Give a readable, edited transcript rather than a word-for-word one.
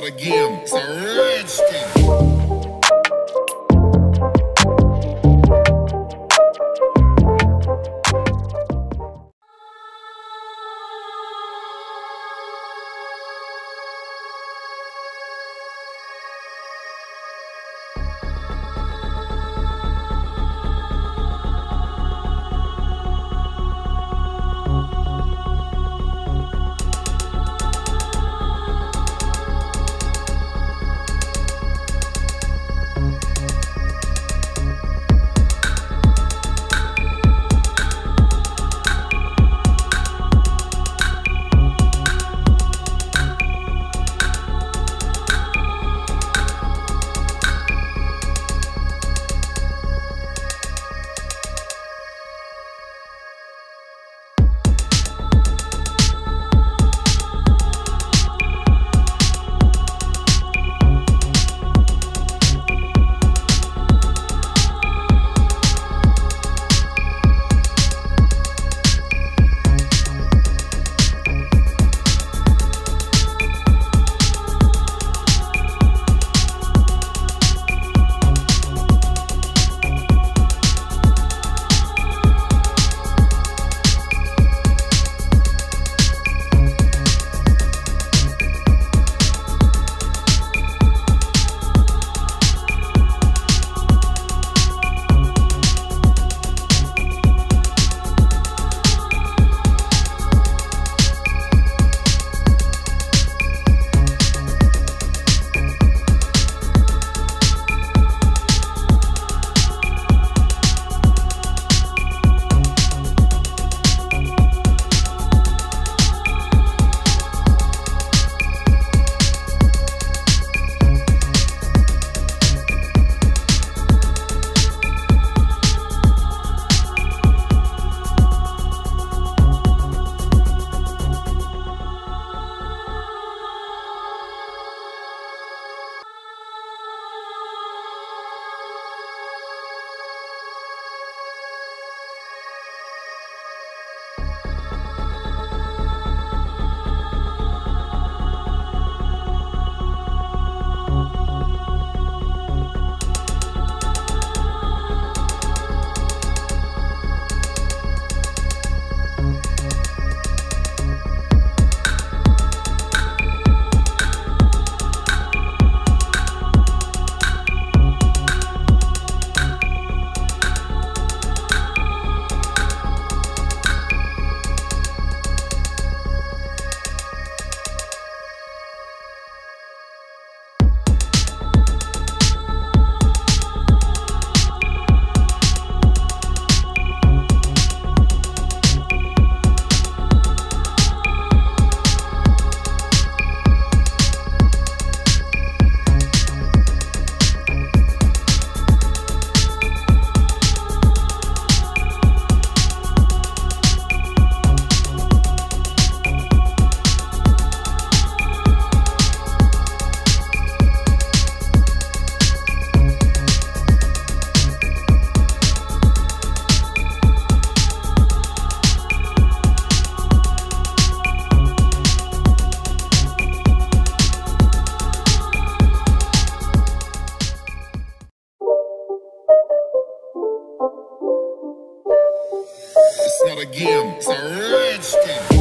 not a game, it's a rage thing. It's not a game, it's a rage thing.